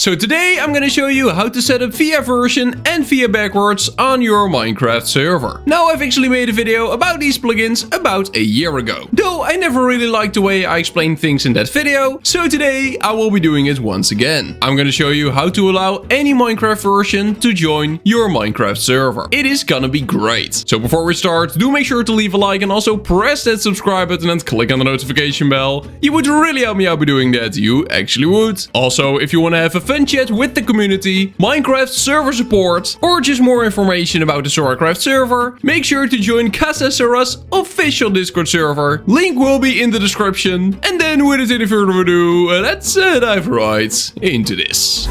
So today I'm going to show you how to set up ViaVersion and ViaBackwards on your Minecraft server. Now I've actually made a video about these plugins about a year ago, though I never really liked the way I explained things in that video, so today I will be doing it once again. I'm going to show you how to allow any Minecraft version to join your Minecraft server. It is going to be great. So before we start, do make sure to leave a like and also press that subscribe button and click on the notification bell. You would really help me out by doing that, you actually would. Also, if you want to have a fun chat with the community, Minecraft server support, or just more information about the SoraCraft server, make sure to join Casa Sora's official Discord server. Link will be in the description. And then without any further ado, let's dive right into this.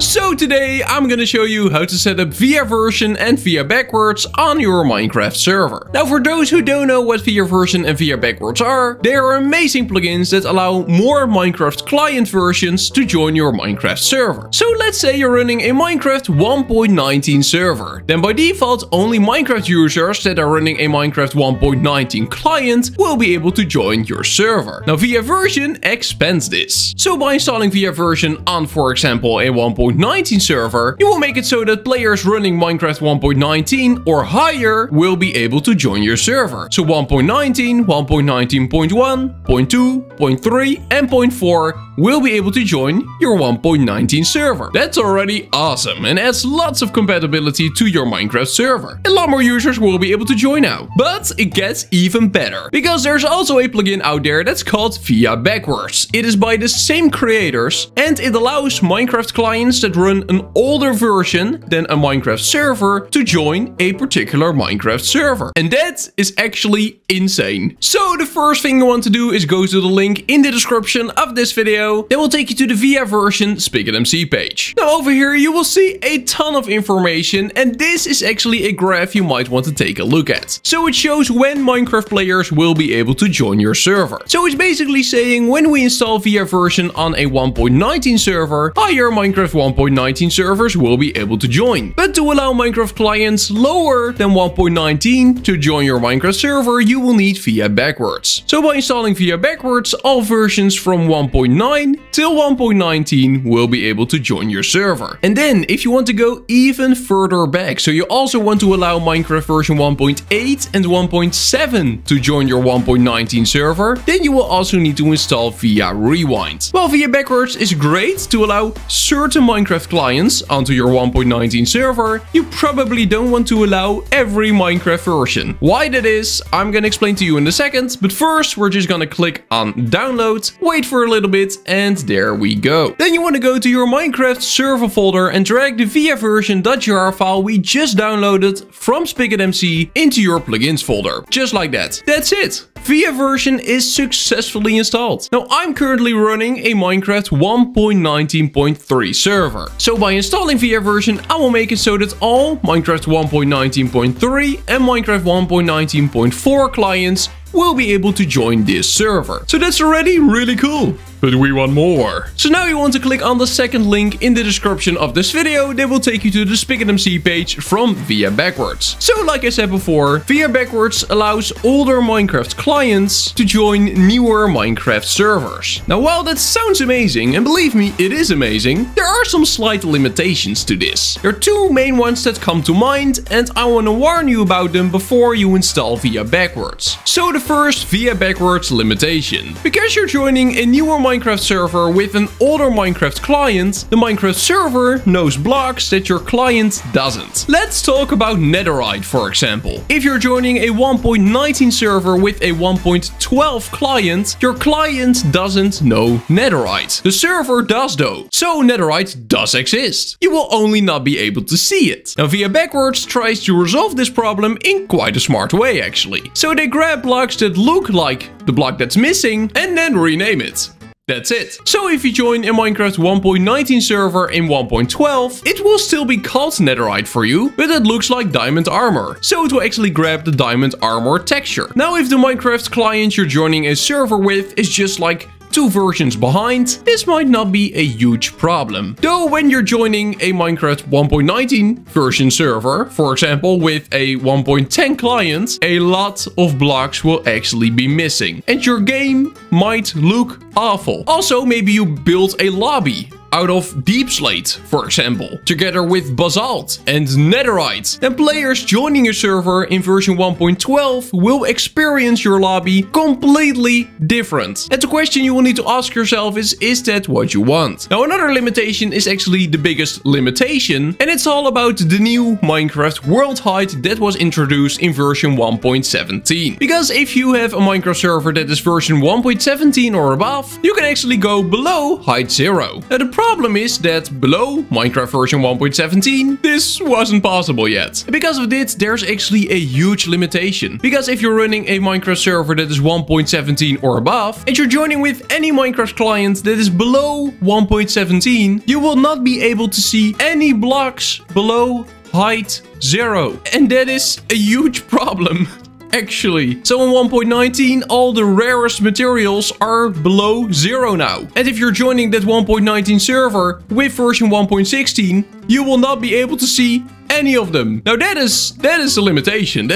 So today I'm going to show you how to set up ViaVersion and ViaBackwards on your Minecraft server. Now for those who don't know what ViaVersion and ViaBackwards are, they are amazing plugins that allow more Minecraft client versions to join your Minecraft server. So let's say you're running a Minecraft 1.19 server. Then by default only Minecraft users that are running a Minecraft 1.19 client will be able to join your server. Now ViaVersion expands this. So by installing ViaVersion on, for example, a 1.19 server, you will make it so that players running Minecraft 1.19 or higher will be able to join your server. So 1.19, 1.19.1, 0.2, 0.3 and 0.4 will be able to join your 1.19 server. That's already awesome and adds lots of compatibility to your Minecraft server. A lot more users will be able to join now. But it gets even better, because there's also a plugin out there that's called ViaBackwards. It is by the same creators and it allows Minecraft clients that run an older version than a Minecraft server to join a particular Minecraft server. And that is actually insane. So the first thing you want to do is go to the link in the description of this video. That will take you to the ViaVersion SpigotMC page. Now over here you will see a ton of information, and this is actually a graph you might want to take a look at. So it shows when Minecraft players will be able to join your server. So it's basically saying when we install ViaVersion on a 1.19 server, higher Minecraft 1.19 servers will be able to join. But to allow Minecraft clients lower than 1.19 to join your Minecraft server, you will need ViaBackwards. So by installing ViaBackwards, all versions from 1.9 till 1.19 will be able to join your server. And then if you want to go even further back, so you also want to allow Minecraft version 1.8 and 1.7 to join your 1.19 server, then you will also need to install ViaRewind. While ViaBackwards is great to allow certain Minecraft clients onto your 1.19 server, you probably don't want to allow every Minecraft version. Why that is, I'm gonna explain to you in a second, but first we're just gonna click on download, wait for a little bit, and there we go. Then you want to go to your Minecraft server folder and drag the viaversion.jar file we just downloaded from SpigotMC into your plugins folder. Just like that. That's it. ViaVersion is successfully installed. Now I'm currently running a Minecraft 1.19.3 server. So by installing ViaVersion, I will make it so that all Minecraft 1.19.3 and Minecraft 1.19.4 clients will be able to join this server. So that's already really cool. But we want more. So now you want to click on the second link in the description of this video that will take you to the SpigotMC page from ViaBackwards. So like I said before, ViaBackwards allows older Minecraft clients to join newer Minecraft servers. Now while that sounds amazing, and believe me, it is amazing, there are some slight limitations to this. There are two main ones that come to mind, and I want to warn you about them before you install ViaBackwards. So the first ViaBackwards limitation. Because you're joining a newer Minecraft server with an older Minecraft client, the Minecraft server knows blocks that your client doesn't. Let's talk about Netherite, for example. If you're joining a 1.19 server with a 1.12 client, your client doesn't know Netherite. The server does though, so Netherite does exist. You will only not be able to see it. Now ViaBackwards tries to resolve this problem in quite a smart way actually. So they grab blocks that look like the block that's missing and then rename it. That's it. So if you join a Minecraft 1.19 server in 1.12, it will still be called Netherite for you, but it looks like diamond armor. So it will actually grab the diamond armor texture. Now if the Minecraft client you're joining a server with is just like two versions behind, this might not be a huge problem. Though when you're joining a Minecraft 1.19 version server, for example with a 1.10 client, a lot of blocks will actually be missing and your game might look awful. Also, maybe you built a lobby out of Deep Slate, for example, together with Basalt and Netherite. And players joining your server in version 1.12 will experience your lobby completely different. And the question you will need to ask yourself is that what you want? Now, another limitation is actually the biggest limitation, and it's all about the new Minecraft world height that was introduced in version 1.17. Because if you have a Minecraft server that is version 1.17 or above, you can actually go below height 0. Now, the problem is that below Minecraft version 1.17, this wasn't possible yet. And because of this, there's actually a huge limitation. Because if you're running a Minecraft server that is 1.17 or above, and you're joining with any Minecraft client that is below 1.17, you will not be able to see any blocks below height 0. And that is a huge problem. Actually. So in 1.19, all the rarest materials are below 0 now. And if you're joining that 1.19 server with version 1.16, you will not be able to see any of them. Now that is a limitation.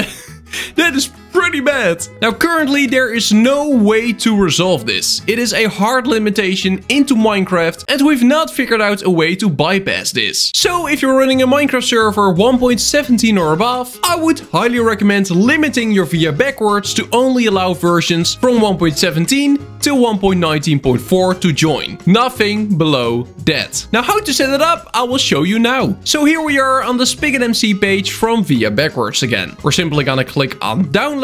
That is pretty bad. Now currently there is no way to resolve this. It is a hard limitation into Minecraft and we've not figured out a way to bypass this. So if you're running a Minecraft server 1.17 or above, I would highly recommend limiting your ViaBackwards to only allow versions from 1.17 to 1.19.4 to join. Nothing below that. Now how to set it up, I will show you now. So here we are on the SpigotMC page from ViaBackwards again. We're simply gonna click on download.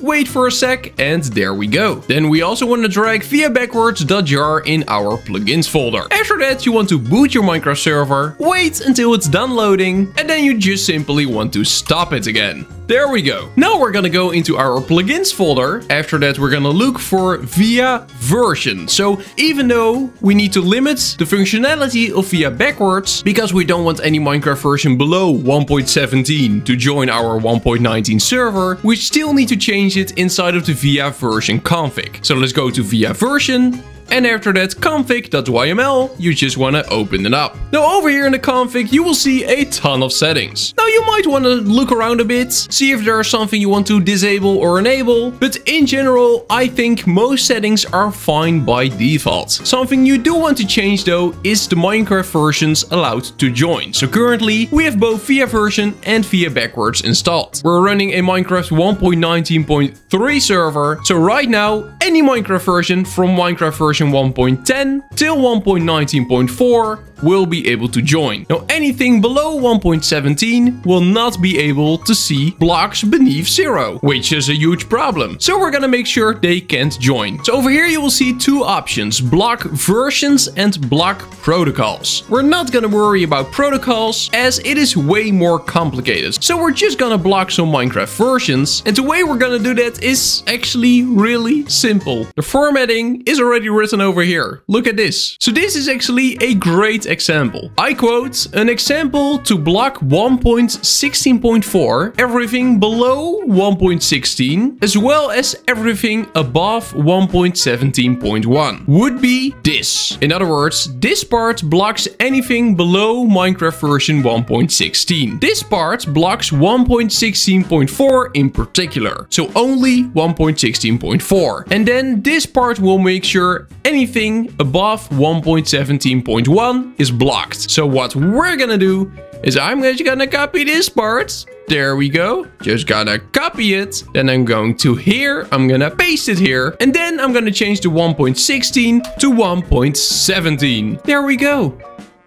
Wait for a sec, and there we go. Then we also want to drag viabackwards.jar in our plugins folder. After that, you want to boot your Minecraft server, wait until it's done loading, and then you just simply want to stop it again. There we go. Now we're gonna go into our plugins folder. After that, we're gonna look for ViaVersion. So even though we need to limit the functionality of ViaBackwards, because we don't want any Minecraft version below 1.17 to join our 1.19 server, we still need to change it inside of the ViaVersion config. So let's go to ViaVersion. And after that, config.yml, you just want to open it up. Now over here in the config, you will see a ton of settings. Now you might want to look around a bit, see if there is something you want to disable or enable. But in general, I think most settings are fine by default. Something you do want to change though is the Minecraft versions allowed to join. So currently, we have both ViaVersion and ViaBackwards installed. We're running a Minecraft 1.19.3 server. So right now, any Minecraft version from Minecraft version 1.10 till 1.19.4 will be able to join. Now anything below 1.17 will not be able to see blocks beneath 0, which is a huge problem. So we're gonna make sure they can't join. So over here you will see two options, block versions and block protocols. We're not gonna worry about protocols as it is way more complicated. So we're just gonna block some Minecraft versions, and the way we're gonna do that is actually really simple. The formatting is already written over here. Look at this. So this is actually a great example. I quote, an example to block 1.16.4, everything below 1.16, as well as everything above 1.17.1 would be this. In other words, this part blocks anything below Minecraft version 1.16. This part blocks 1.16.4 in particular. So only 1.16.4. And then this part will make sure anything above 1.17.1 is blocked. So what we're gonna do is I'm just gonna copy this part. There we go. Just gonna copy it. Then I'm going to here. I'm gonna paste it here. And then I'm gonna change the 1.16 to 1.17. There we go.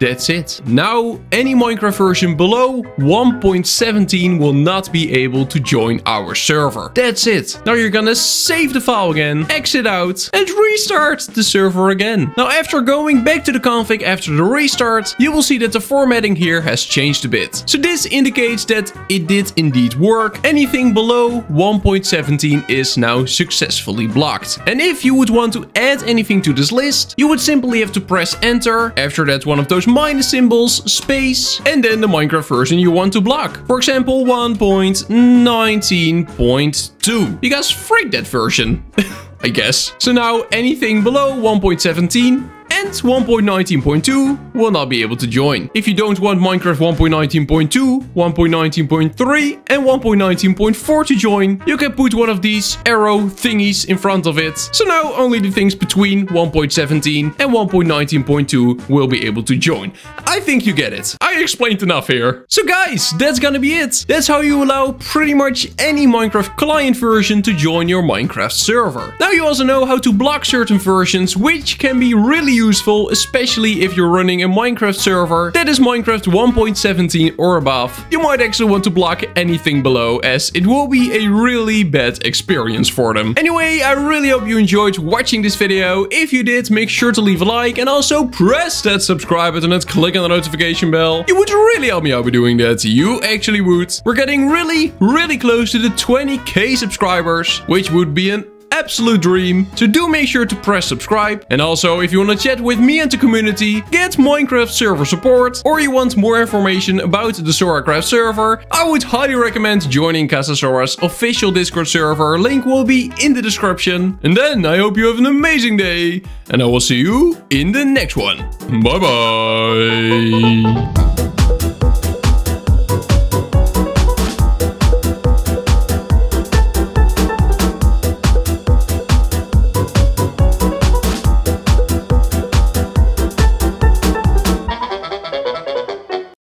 That's it. Now, any Minecraft version below 1.17 will not be able to join our server. That's it. Now you're gonna save the file again, exit out, and restart the server again. Now, after going back to the config after the restart, you will see that the formatting here has changed a bit. So this indicates that it did indeed work. Anything below 1.17 is now successfully blocked. And if you would want to add anything to this list, you would simply have to press enter. After that, one of those minus symbols, space, and then the Minecraft version you want to block. For example, 1.19.2. You guys freaked that version. I guess. So now anything below 1.17 and 1.19.2 will not be able to join. If you don't want Minecraft 1.19.2, 1.19.3 and 1.19.4 to join, you can put one of these arrow thingies in front of it. So now only the things between 1.17 and 1.19.2 will be able to join. I think you get it. I explained enough here. So guys, that's gonna be it. That's how you allow pretty much any Minecraft client version to join your Minecraft server. Now you also know how to block certain versions, which can be really useful, especially if you're running a Minecraft server that is Minecraft 1.17 or above. You might actually want to block anything below, as it will be a really bad experience for them. Anyway, I really hope you enjoyed watching this video. If you did, make sure to leave a like and also press that subscribe button and click on the notification bell. You would really help me out by doing that. You actually would. We're getting really close to the 20k subscribers, which would be an absolute dream. So do make sure to press subscribe. And also, if you want to chat with me and the community, get Minecraft server support, or you want more information about the SoraCraft server, I would highly recommend joining Casa Sora's official Discord server. Link will be in the description. And then I hope you have an amazing day, and I will see you in the next one. Bye bye.